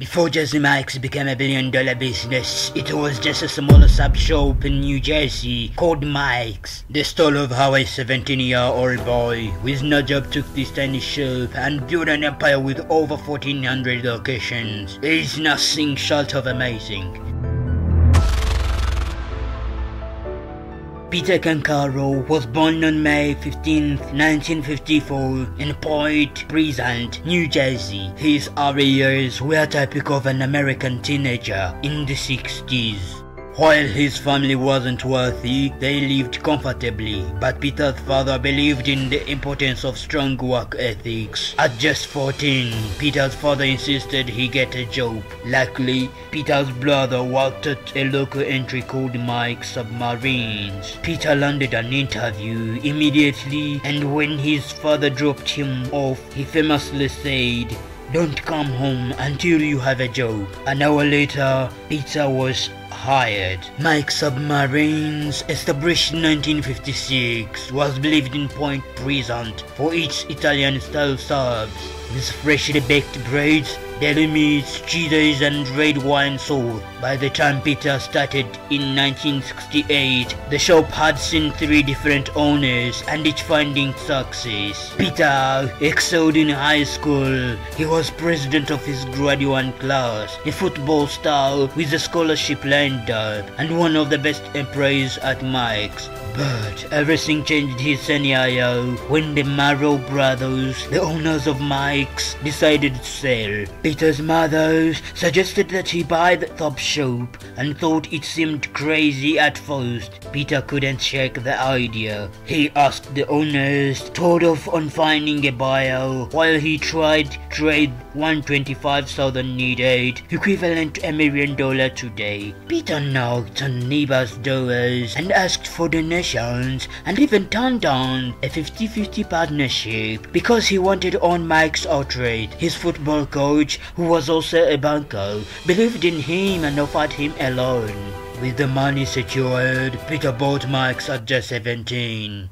Before Jersey Mike's became $1 billion business, it was just a small sub shop in New Jersey called Mike's. The stall of how a 17-year-old boy with no job took this tiny shop and built an empire with over 1,400 locations. It is nothing short of amazing. Peter Cancro was born on May 15, 1954 in Point Pleasant, New Jersey. His early years were typical of an American teenager in the 60s. While his family wasn't wealthy, they lived comfortably, but Peter's father believed in the importance of strong work ethics. At just 14, Peter's father insisted he get a job. Luckily, Peter's brother worked at a local entry called Mike's Submarines. Peter landed an interview immediately, and when his father dropped him off, he famously said, "Don't come home until you have a job." An hour later, Peter was hired. Mike's Submarines, established in 1956, was believed in Point Pleasant for its Italian-style subs, with freshly baked breads, deli meats, cheeses and red wine sauce. By the time Peter started in 1968, the shop had seen 3 different owners and each finding success. Peter excelled in high school. He was president of his graduate class, a football star with a scholarship lined up, and one of the best employees at Mike's. But everything changed his senior year when the Marrow brothers, the owners of Mike's, decided to sell. Peter's mother suggested that he buy the top shop and thought it seemed crazy at first. Peter couldn't shake the idea. He asked the owners, told off on finding a buyer, while he tried trade $125,000 needed, equivalent to $1 million today. Peter knocked on neighbors' doors and asked for donations, and even turned down a 50-50 partnership because he wanted to own Mike's outright. His football coach, who was also a banker, believed in him and offered him a loan. With the money secured, Peter bought Mike's at just 17.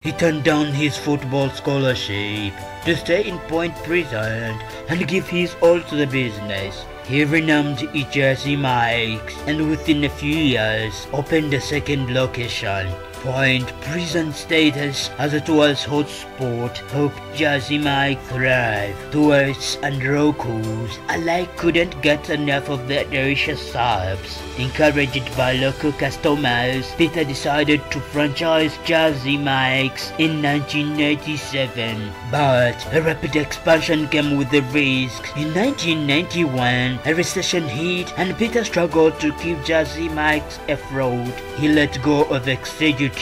He turned down his football scholarship to stay in Point Pleasant and give his all to the business. He renamed it Jersey Mike's and within a few years opened a second location. Point Pleasant's status as a tourist hotspot helped Jersey Mike thrive. Tourists and locals alike couldn't get enough of their delicious subs. Encouraged by local customers, Peter decided to franchise Jersey Mike's in 1987. But a rapid expansion came with the risk. In 1991, a recession hit and Peter struggled to keep Jersey Mike's afloat. He let go of executive,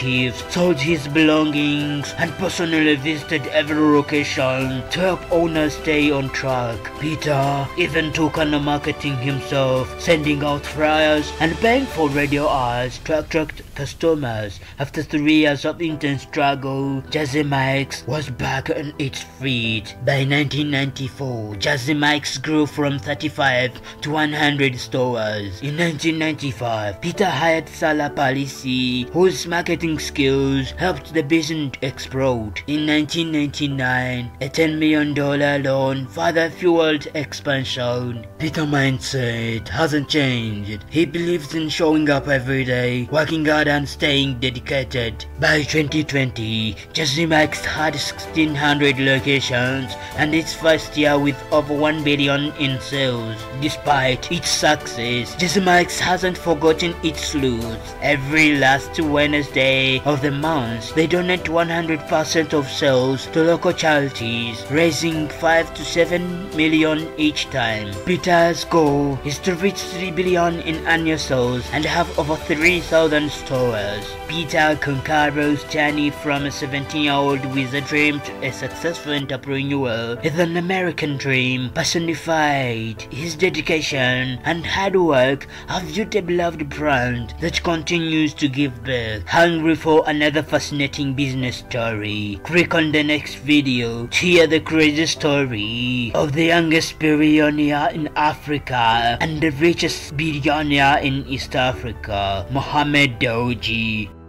sold his belongings and personally visited every location to help owners stay on track. Peter even took on marketing himself, sending out flyers and paying for radio ads to attract customers. After 3 years of intense struggle, Jersey Mike's was back on its feet. By 1994, Jersey Mike's grew from 35 to 100 stores. In 1995, Peter hired Sala Palisi, whose marketing skills helped the business explode. In 1999, a $10 million loan further fueled expansion. Peter's mindset hasn't changed. He believes in showing up every day, working hard and staying dedicated. By 2020, Jersey Mike's had 1,600 locations and its first year with over $1 billion in sales. Despite its success, Jersey Mike's hasn't forgotten its roots. Every last Wednesday of the month, they donate 100% of sales to local charities, raising $5 to $7 million each time. Peter's goal is to reach $3 billion in annual sales and have over 3,000 stores. Peter Cancaro's journey from a 17-year-old with a dream to a successful entrepreneur is an American dream personified. His dedication and hard work have built a beloved brand that continues to give birth. Hungry for another fascinating business story? Click on the next video to hear the crazy story of the youngest billionaire in Africa and the richest billionaire in East Africa, Mohamed Dawji.